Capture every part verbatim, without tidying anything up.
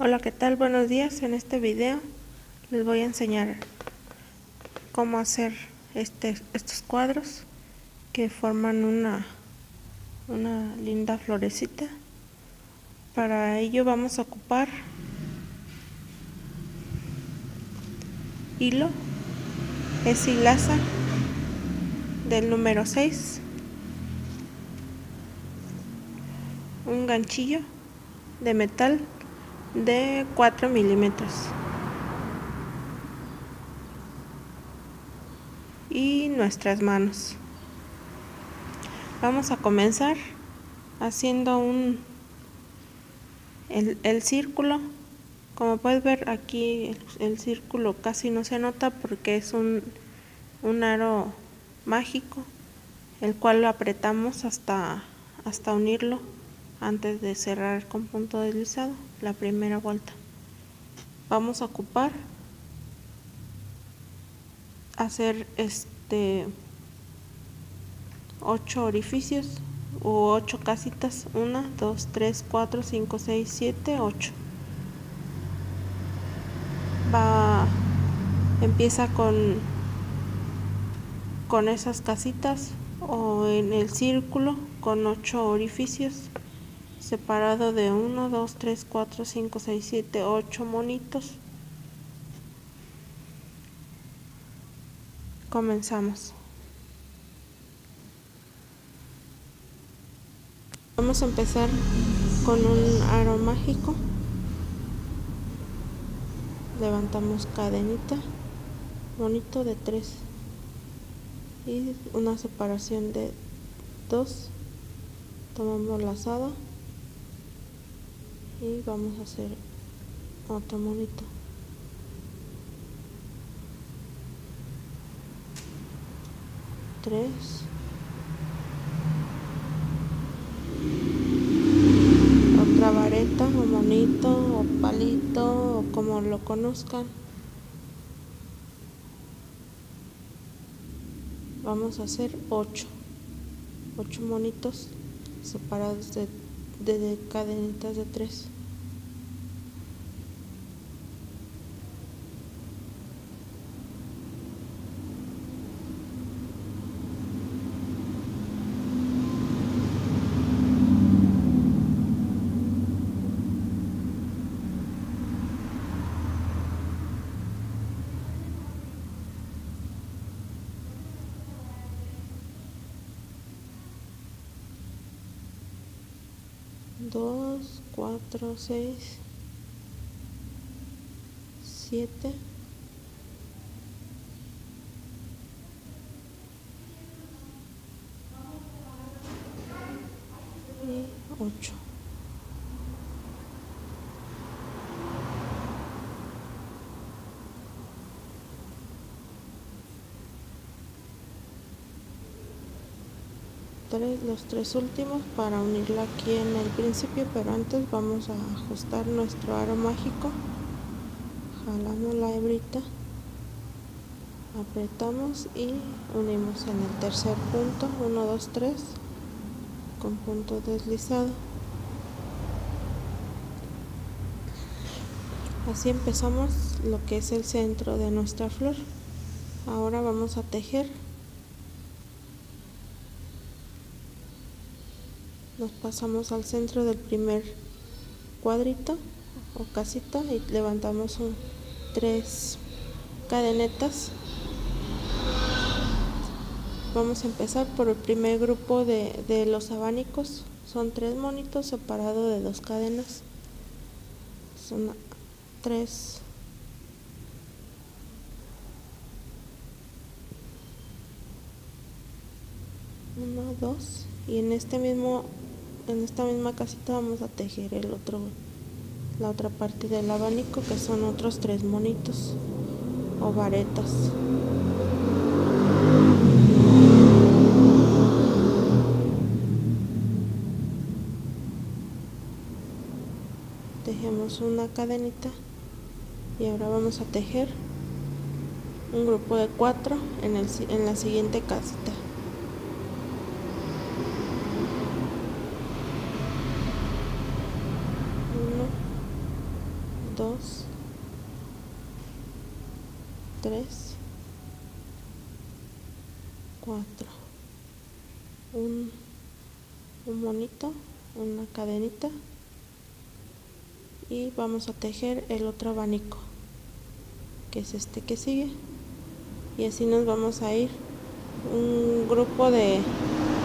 Hola, ¿qué tal? Buenos días. En este video les voy a enseñar cómo hacer este, estos cuadros que forman una, una linda florecita. Para ello vamos a ocupar hilo, es hilaza del número seis, un ganchillo de metal de cuatro milímetros y nuestras manos. Vamos a comenzar haciendo un el, el círculo. Como puedes ver aquí el, el círculo casi no se nota porque es un, un aro mágico, el cual lo apretamos hasta, hasta unirlo antes de cerrar con punto deslizado la primera vuelta. Vamos a ocupar hacer este ocho orificios u ocho casitas, uno, dos, tres, cuatro, cinco, seis, siete, ocho. Va, empieza con con esas casitas o en el círculo con ocho orificios separado de uno, dos, tres, cuatro, cinco, seis, siete, ocho monitos. Comenzamos. Vamos a empezar con un aro mágico. Levantamos cadenita, monito de tres y una separación de dos. Tomamos lazada y vamos a hacer otro monito. Tres. Otra vareta o monito o palito o como lo conozcan. Vamos a hacer ocho. Ocho monitos separados de De, de cadenitas de tres. dos, cuatro, seis, siete, y ocho. Los tres últimos para unirla aquí en el principio, pero antes vamos a ajustar nuestro aro mágico. Jalamos la hebrita, apretamos y unimos en el tercer punto, uno, dos, tres, con punto deslizado. Así empezamos lo que es el centro de nuestra flor. Ahora vamos a tejer. Nos pasamos al centro del primer cuadrito o casita y levantamos un, tres cadenetas. Vamos a empezar por el primer grupo de, de los abanicos. Son tres monitos separados de dos cadenas. Son tres. Uno, dos. Y en este mismo... en esta misma casita vamos a tejer el otro, la otra parte del abanico, que son otros tres monitos o varetas. Tejemos una cadenita y ahora vamos a tejer un grupo de cuatro en, el, en la siguiente casita. dos, tres, cuatro. Un, un monito, una cadenita, y vamos a tejer el otro abanico, que es este que sigue, y así nos vamos a ir un grupo de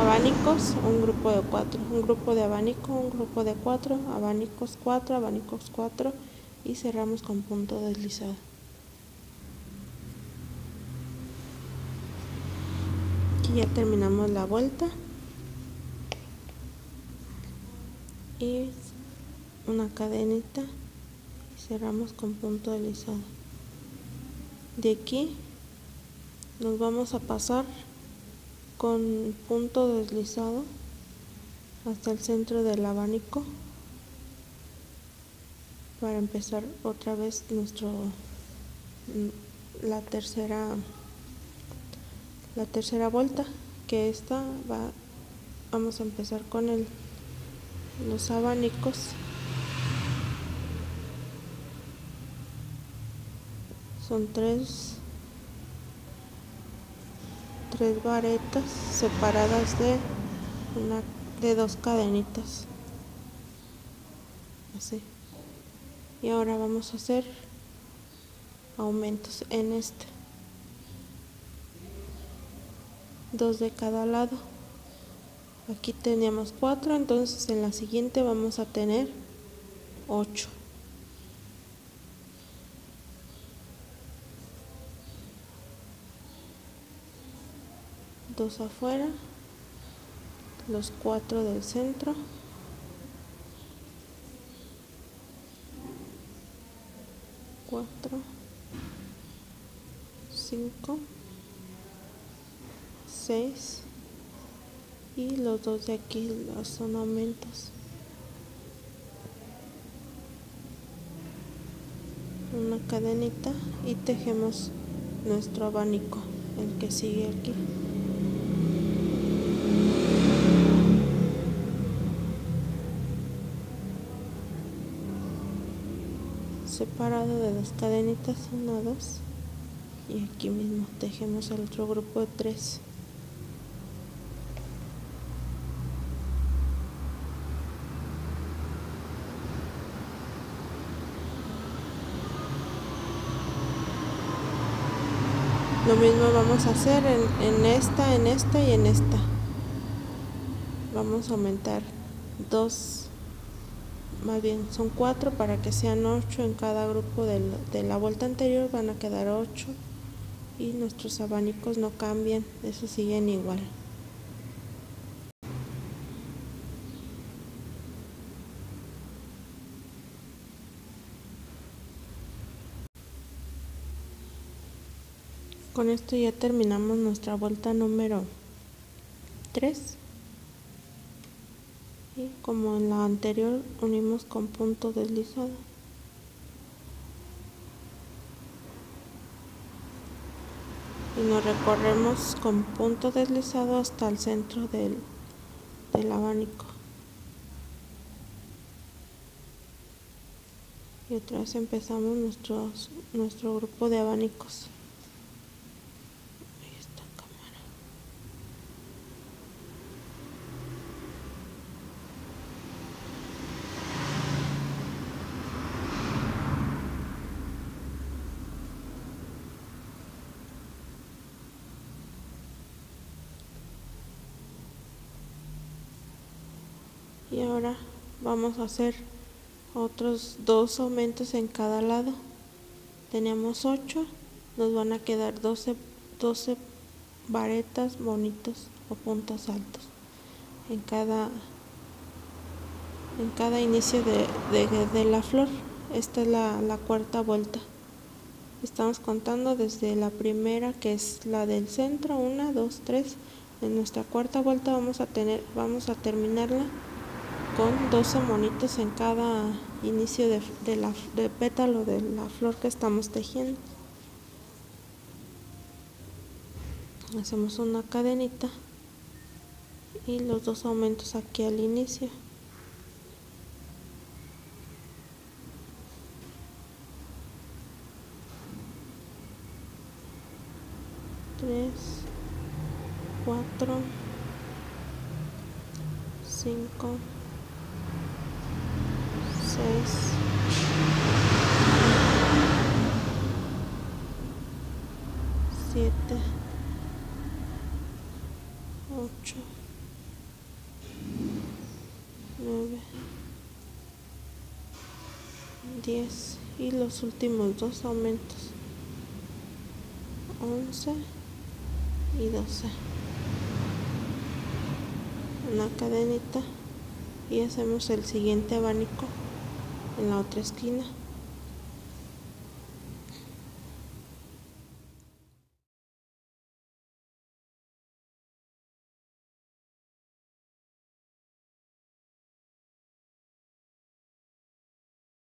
abanicos, un grupo de cuatro, un grupo de abanico, un grupo de cuatro, abanicos cuatro, abanicos cuatro, y cerramos con punto deslizado. Aquí ya terminamos la vuelta, y una cadenita, y cerramos con punto deslizado. De aquí nos vamos a pasar con punto deslizado hasta el centro del abanico para empezar otra vez nuestro la tercera la tercera vuelta, que esta va vamos a empezar con el los abanicos son tres tres varetas separadas de una de dos cadenitas, así. Y ahora vamos a hacer aumentos en este, dos de cada lado. Aquí teníamos cuatro, entonces en la siguiente vamos a tener ocho. Dos afuera, los cuatro del centro, cuatro, cinco, seis, y los dos de aquí los son aumentos, una cadenita, y tejemos nuestro abanico, el que sigue aquí. Separado de las cadenitas, una, dos, y aquí mismo tejemos el otro grupo de tres. Lo mismo vamos a hacer en, en esta, en esta y en esta. Vamos a aumentar dos. Más bien son cuatro para que sean ocho en cada grupo de la, de la vuelta anterior. Van a quedar ocho y nuestros abanicos no cambian, esos siguen igual. Con esto ya terminamos nuestra vuelta número tres. Y como en la anterior, unimos con punto deslizado. Y nos recorremos con punto deslizado hasta el centro del, del abanico. Y otra vez empezamos nuestros, nuestro grupo de abanicos. Y ahora vamos a hacer otros dos aumentos en cada lado. Tenemos ocho, nos van a quedar doce, doce varetas, bonitos o puntos altos en cada en cada inicio de, de, de la flor. Esta es la, la cuarta vuelta. Estamos contando desde la primera, que es la del centro, una, dos, tres. En nuestra cuarta vuelta vamos a tener vamos a terminarla con doce monitos en cada inicio de, de, la, de pétalo de la flor que estamos tejiendo. Hacemos una cadenita y los dos aumentos aquí al inicio. tres, cuatro, cinco, seis, siete, ocho, nueve, diez y los últimos dos aumentos, once y doce, una cadenita, y hacemos el siguiente abanico en la otra esquina.